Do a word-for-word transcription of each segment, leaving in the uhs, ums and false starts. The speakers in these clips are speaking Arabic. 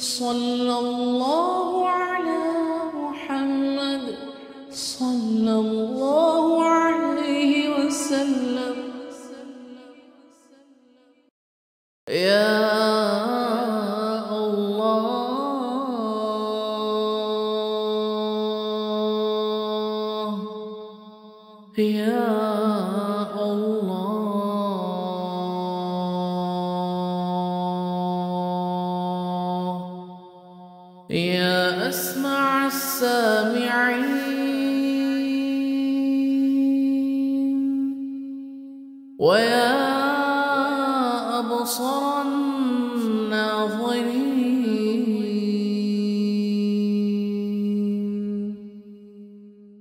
صلى الله على محمد صلى الله عليه وسلم. يا الله يا الله يا أسمع السامعين ويا أبصر الناظرين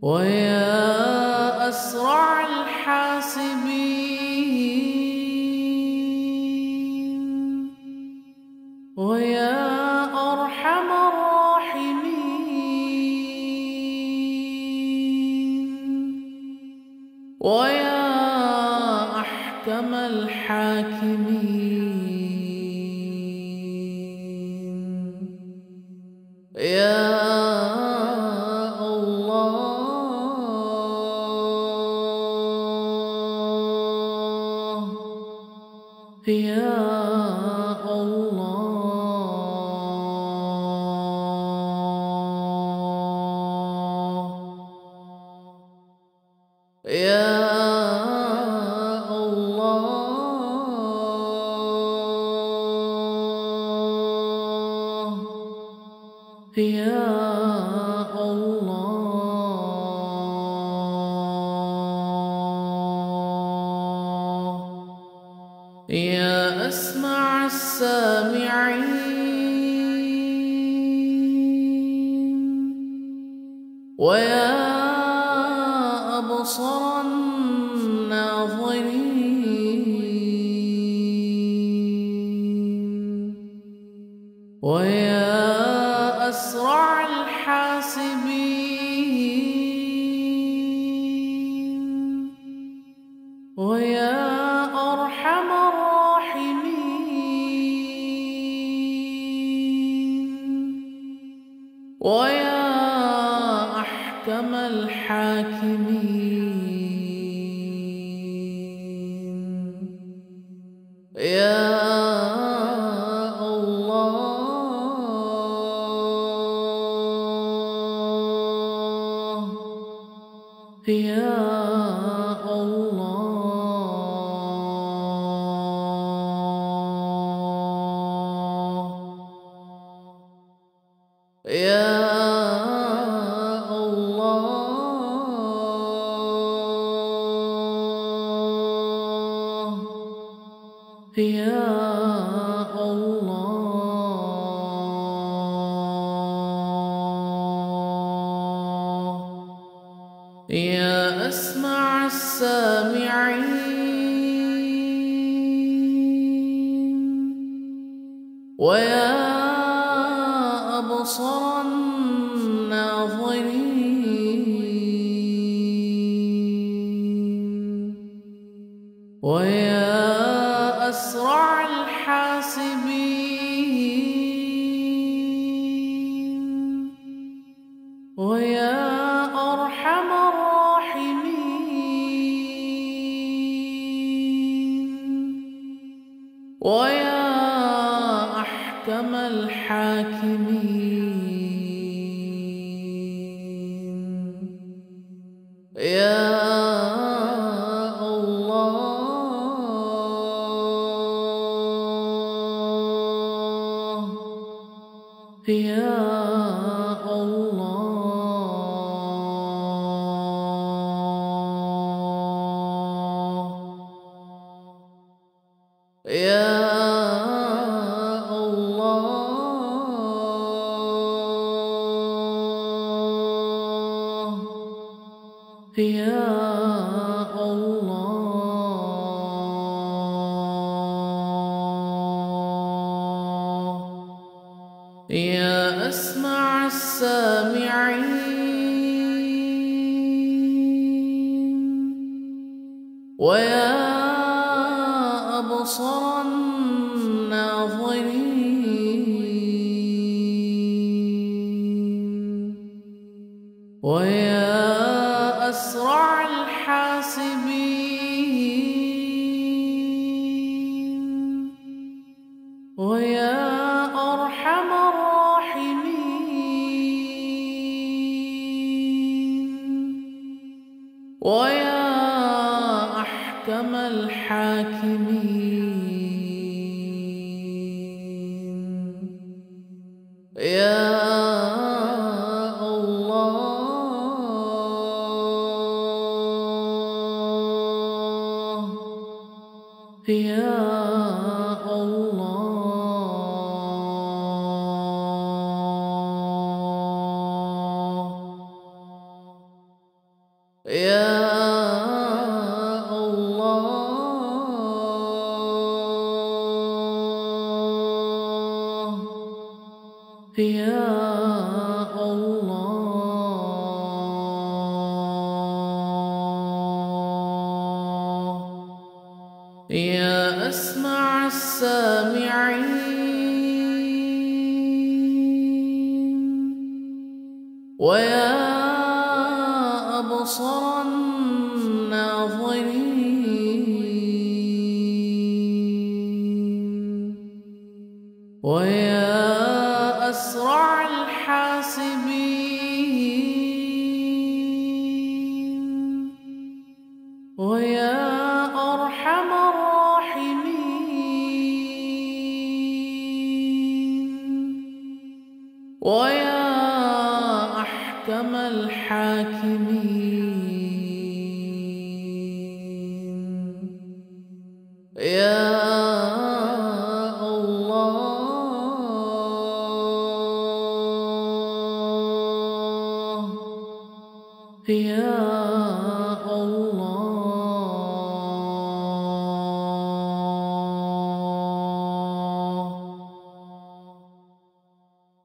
ويا أسرع الحاسبين ويا أرحم ويا أحكم الحاكمين. يا الله يا الله يا يا الله يا أسمع السامعين ويا أبصر الناظرين ويا أسرع الحاسبين ويا أرحم الراحمين ويا أحكم الحاكمين. يا يا الله يا الله يا الله يا أسمع السامعين ويا أبصر الناظرين ويا أسرع الحاسبين ويا أرحم ويا أحكم الحاكمين. يا الله يا الله يا يا الله يا أسمع السامعين ويا أبصر الناظرين ويا أسرع الحاسبين ويا أرحم الراحمين ويا أحكم الحاكمين يا يا الله يا الله يا الله يا أسمع السامعين ويا أبصر الناظرين ويا أسرع الحاسبين ويا أرحم ويا أحكم الحاكمين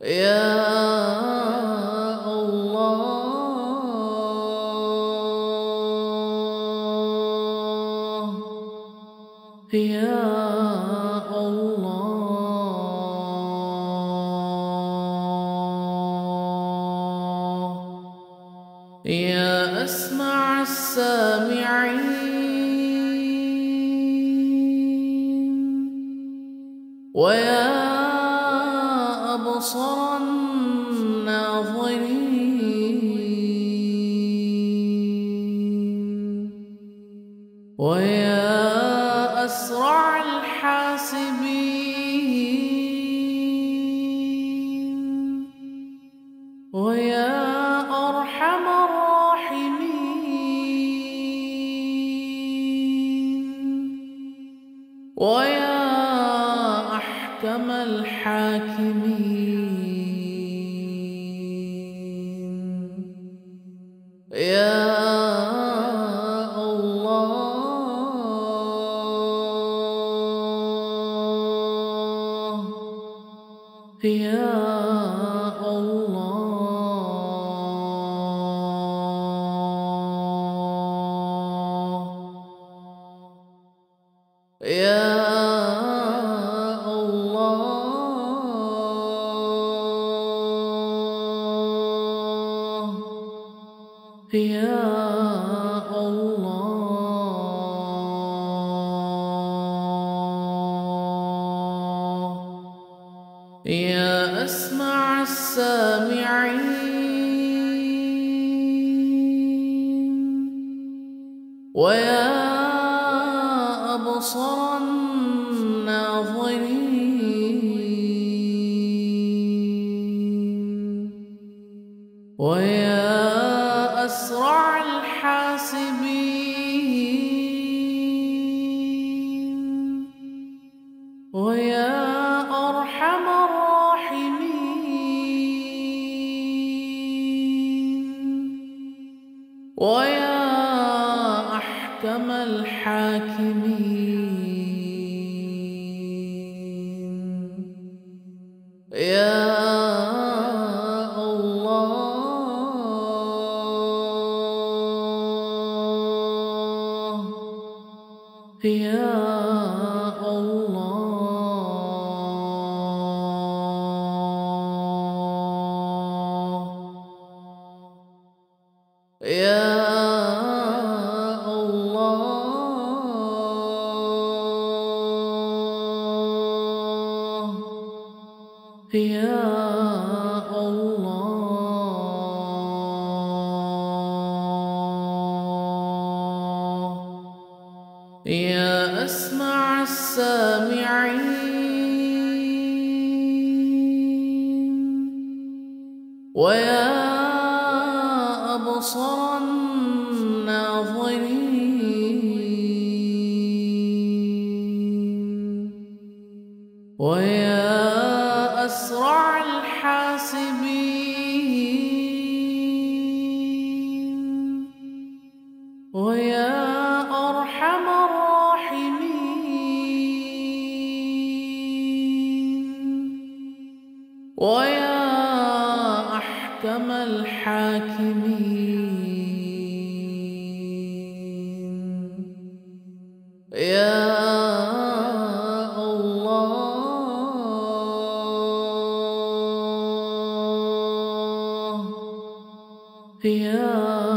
يا الله يا الله يا يا الله يا أسمع السامعين ويا أبصر الناظرين ويا أسرع الحاسبين ويا أرحم الراحمين ويا أحكم الحاكمين يا يا الله يا الله يا الله يا أسمع السامعين ويا أبصر الناظرين ويا أسرع الحاسبين ويا أرحم الراحمين ويا أحكم الحاكمين يا الله يا الله يا الله يا أسمع السامعين ويا أبصر الناظرين ويا أسرع الحاسبين ويا أرحم الراحمين ويا أحكم الحاكمين يا يا